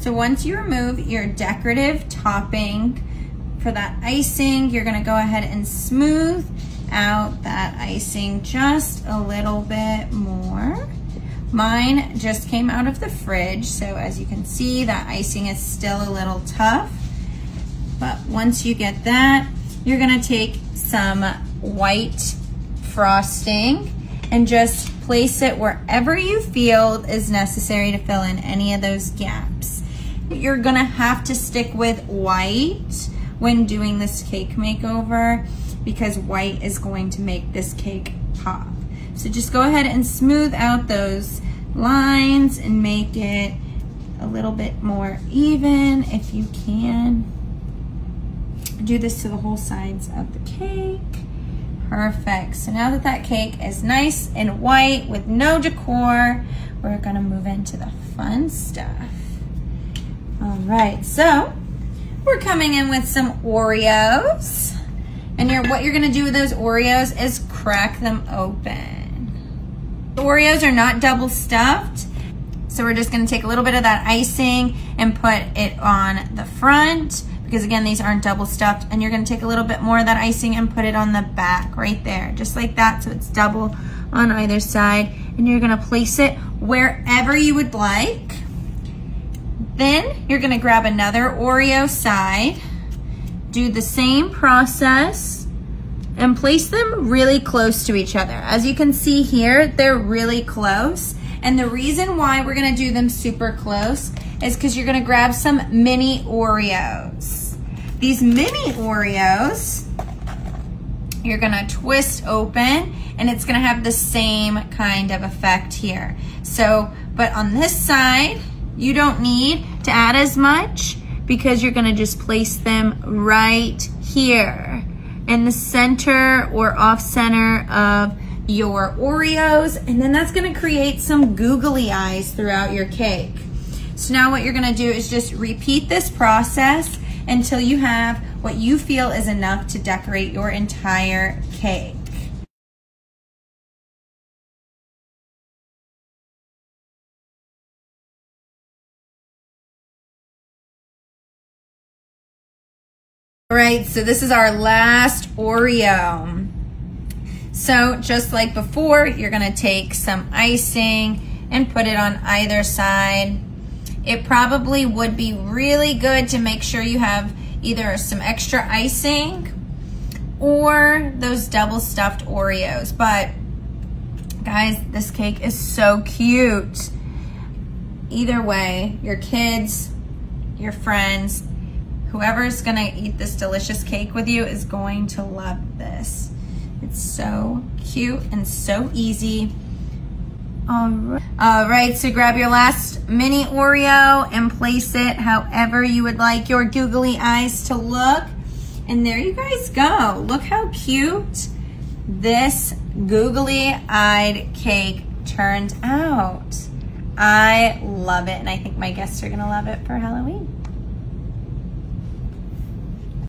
So once you remove your decorative topping for that icing, you're gonna go ahead and smooth out that icing just a little bit more. Mine just came out of the fridge, so as you can see, that icing is still a little tough. But once you get that, you're gonna take some white frosting and just place it wherever you feel is necessary to fill in any of those gaps. You're gonna have to stick with white when doing this cake makeover because white is going to make this cake pop. So just go ahead and smooth out those lines and make it a little bit more even if you can. Do this to the whole sides of the cake. Perfect. So now that that cake is nice and white with no decor, we're gonna move into the fun stuff. All right, so we're coming in with some Oreos. And what you're gonna do with those Oreos is crack them open. The Oreos are not double stuffed, so we're just gonna take a little bit of that icing and put it on the front, because again, these aren't double stuffed, and you're gonna take a little bit more of that icing and put it on the back right there, just like that, so it's double on either side. And you're gonna place it wherever you would like. Then you're gonna grab another Oreo side, do the same process, and place them really close to each other. As you can see here, they're really close. And the reason why we're gonna do them super close is because you're gonna grab some mini Oreos. These mini Oreos, you're gonna twist open and it's gonna have the same kind of effect here. So, but on this side, you don't need to add as much because you're gonna just place them right here in the center or off center of your Oreos, and then that's gonna create some googly eyes throughout your cake. So now what you're gonna do is just repeat this process until you have what you feel is enough to decorate your entire cake. All right, so this is our last Oreo. So just like before, you're gonna take some icing and put it on either side. It probably would be really good to make sure you have either some extra icing or those double stuffed Oreos. But guys, this cake is so cute. Either way, your kids, your friends, whoever's gonna eat this delicious cake with you is going to love this. It's so cute and so easy. All right, so grab your last mini Oreo and place it however you would like your googly eyes to look. And there you guys go. Look how cute this googly-eyed cake turned out. I love it, and I think my guests are gonna love it for Halloween.